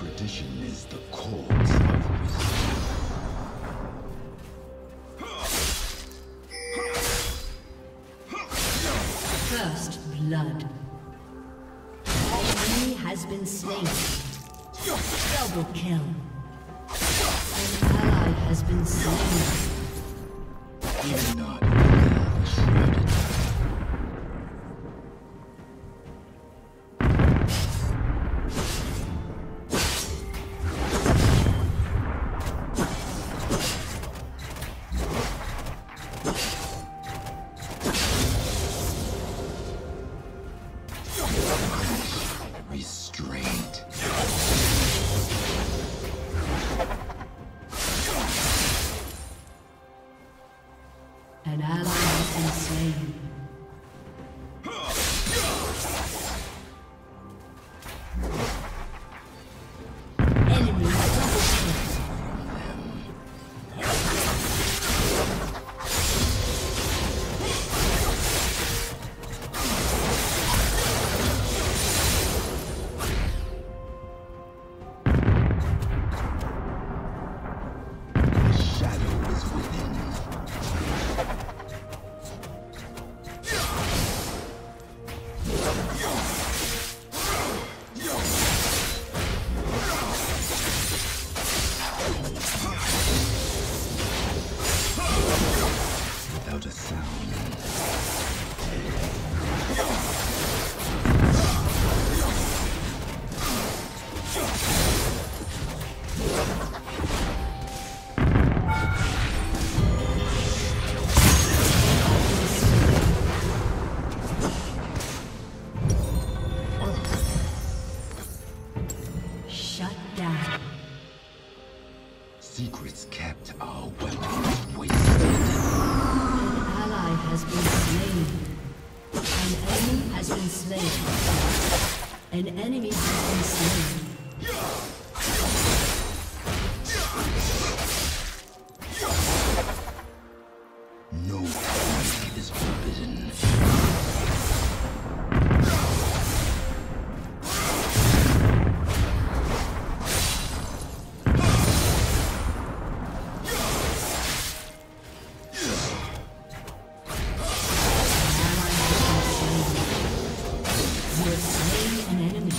Tradition is the cause of wisdom. First blood. Enemy has been slain. Double kill. An ally has been slain. Even not now shredded. You're slaying an enemy.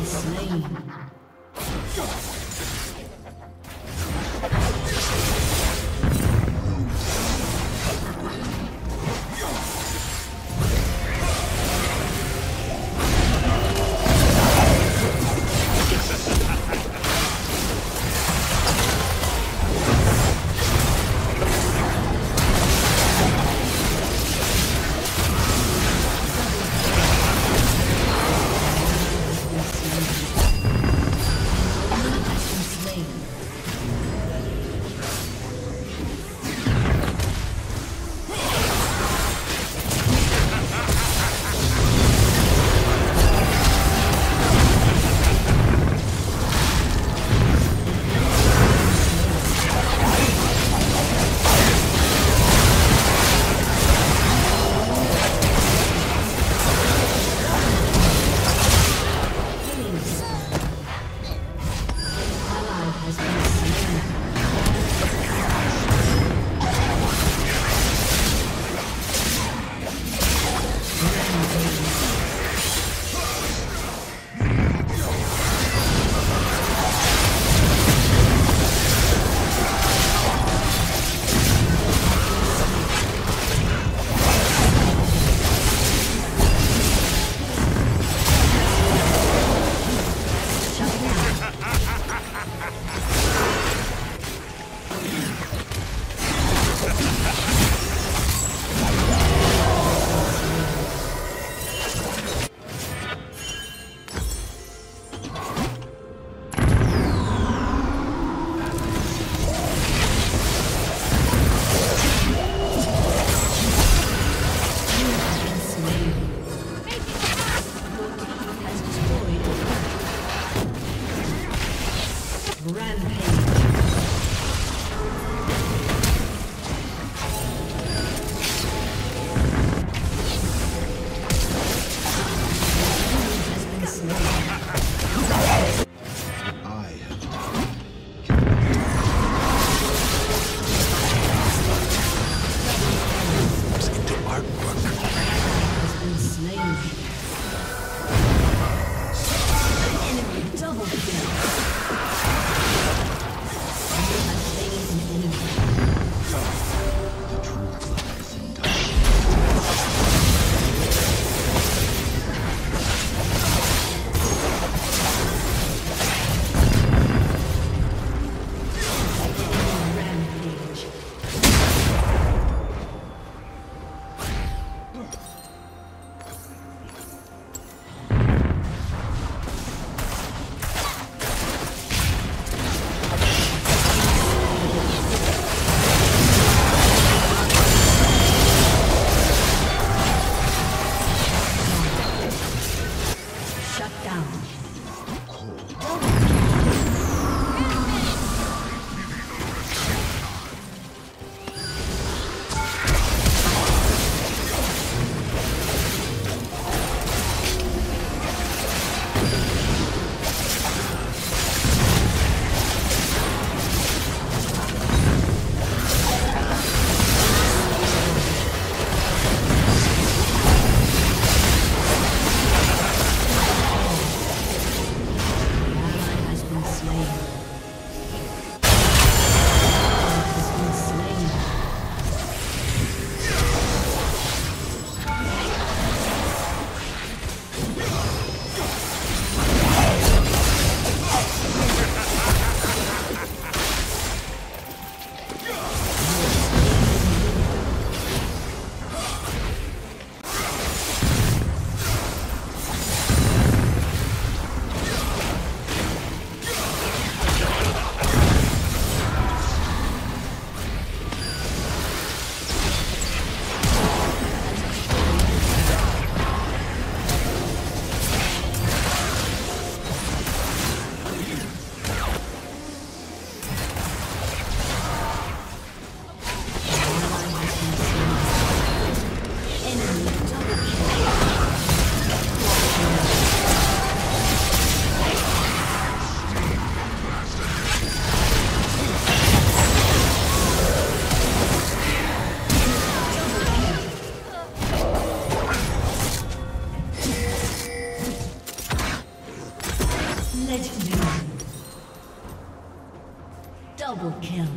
been slain. Legendary. Double kill.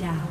down.